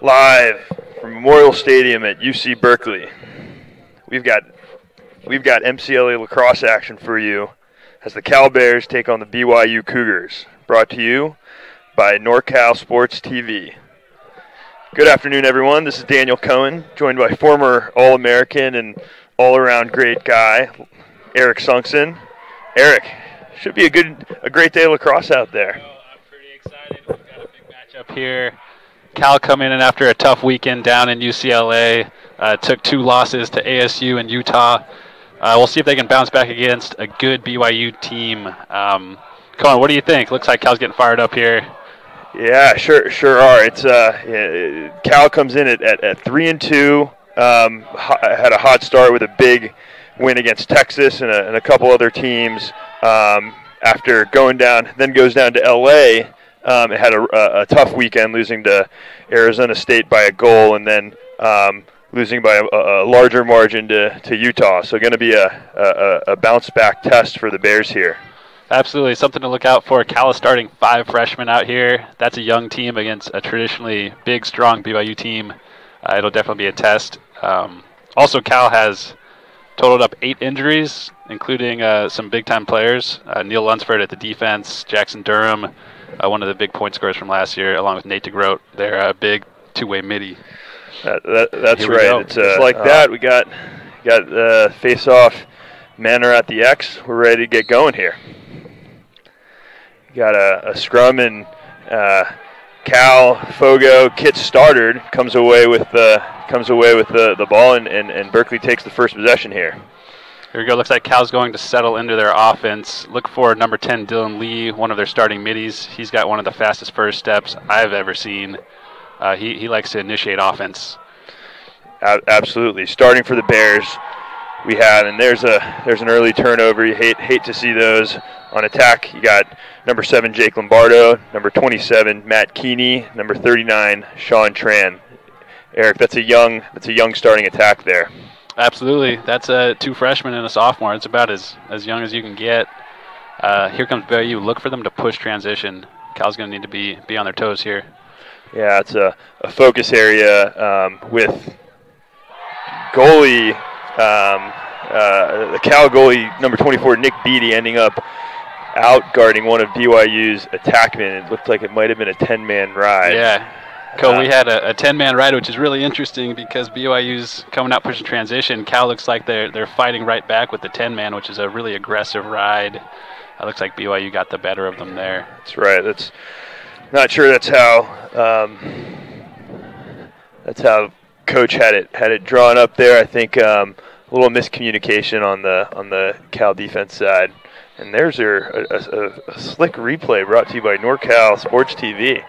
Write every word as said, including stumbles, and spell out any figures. Live from Memorial Stadium at U C Berkeley. We've got we've got M C L A lacrosse action for you as the Cal Bears take on the B Y U Cougars. Brought to you by NorCal Sports T V. Good afternoon, everyone. This is Daniel Cohen, joined by former All-American and all-around great guy, Eric Sunkson. Eric, should be a good, a great day of lacrosse out there. Well, I'm pretty excited. We've got a big match up here. Cal coming in after a tough weekend down in U C L A. Uh, took two losses to A S U and Utah. Uh, we'll see if they can bounce back against a good B Y U team. Um, Cohen, what do you think? Looks like Cal's getting fired up here. Yeah, sure, sure are. It's uh, yeah, Cal comes in at at, at three and two. Um, had a hot start with a big win against Texas and a, and a couple other teams. Um, after going down, then goes down to L A. Um, it had a, a, a tough weekend, losing to Arizona State by a goal, and then um, losing by a, a larger margin to to Utah. So, going to be a, a a bounce back test for the Bears here. Absolutely, something to look out for. Cal is starting five freshmen out here. That's a young team against a traditionally big, strong B Y U team. Uh, it'll definitely be a test. Um, also, Cal has totaled up eight injuries, including uh, some big-time players. Uh, Neil Lunsford at the defense, Jackson Durham, uh, one of the big point scorers from last year, along with Nate DeGroat, their uh, big two-way middie. That, that, that's right. It's, uh, it's like uh, that. We got got uh, face-off. Men are at the X. We're ready to get going here. Got a, a scrum, and uh, Cal Fogo Kits started comes away with the uh, comes away with the the ball, and, and and Berkeley takes the first possession here. Here we go. Looks like Cal's going to settle into their offense. Look for number ten Dylan Lee, one of their starting middies. He's got one of the fastest first steps I've ever seen. Uh, he he likes to initiate offense. A absolutely, starting for the Bears. We had, and there's a there's an early turnover. You hate hate to see those. On attack, you got number seven, Jake Lombardo, number twenty-seven, Matt Keeney, number thirty-nine, Sean Tran. Eric, that's a young that's a young starting attack there. Absolutely. That's uh, two freshmen and a sophomore. It's about as, as young as you can get. Uh, here comes B Y U. Look for them to push transition. Cal's going to need to be, be on their toes here. Yeah, it's a, a focus area um, with goalie, um, uh, the Cal goalie, number twenty-four, Nick Beattie, ending up out guarding one of B Y U's attackmen. It looked like it might have been a ten-man ride. Yeah. Cole, uh, we had a ten-man ride, which is really interesting because B Y U's coming out pushing transition. Cal looks like they're they're fighting right back with the ten-man, which is a really aggressive ride. It looks like B Y U got the better of them there. That's right. That's not sure. That's how um, that's how coach had it had it drawn up there. I think um, a little miscommunication on the on the Cal defense side. And there's your a, a, a slick replay brought to you by NorCal Sports T V.